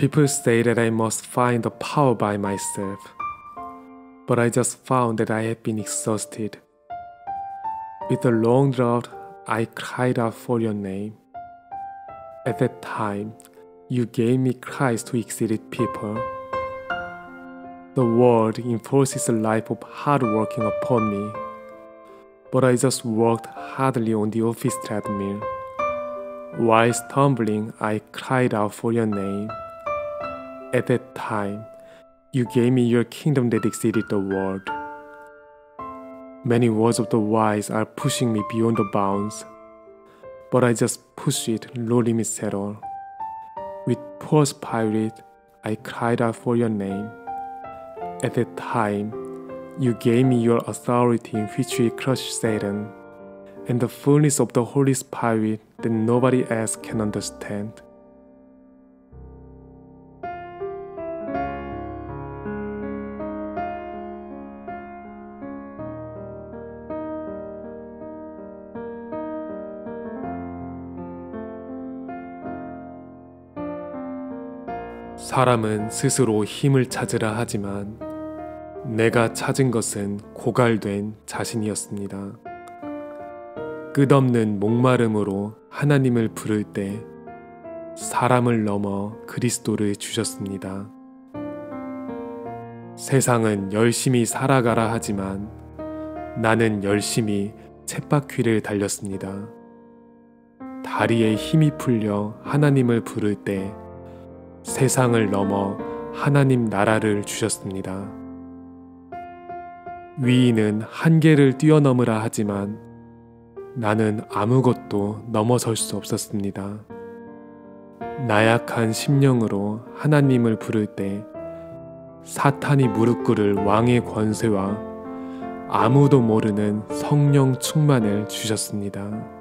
People say that I must find the power by myself. But I just found that I had been exhausted. With a long drought, I cried out for your name. At that time, you gave me cries to exceed people. The world enforces a life of hard working upon me. But I just worked hardly on the office treadmill. While stumbling, I cried out for your name. At that time, you gave me your kingdom that exceeded the world. Many words of the wise are pushing me beyond the bounds, but I just push it, no limits at all. With poor spirit, I cried out for your name. At that time, you gave me your authority in which you crushed Satan, and the fullness of the Holy Spirit that nobody else can understand. 사람은 스스로 힘을 찾으라 하지만 내가 찾은 것은 고갈된 자신이었습니다. 끝없는 목마름으로 하나님을 부를 때 사람을 넘어 그리스도를 주셨습니다. 세상은 열심히 살아가라 하지만 나는 열심히 쳇바퀴를 달렸습니다. 다리에 힘이 풀려 하나님을 부를 때 세상을 넘어 하나님 나라를 주셨습니다. 위인은 한계를 뛰어넘으라 하지만 나는 아무것도 넘어설 수 없었습니다. 나약한 심령으로 하나님을 부를 때 사탄이 무릎 꿇을 왕의 권세와 아무도 모르는 성령 충만을 주셨습니다.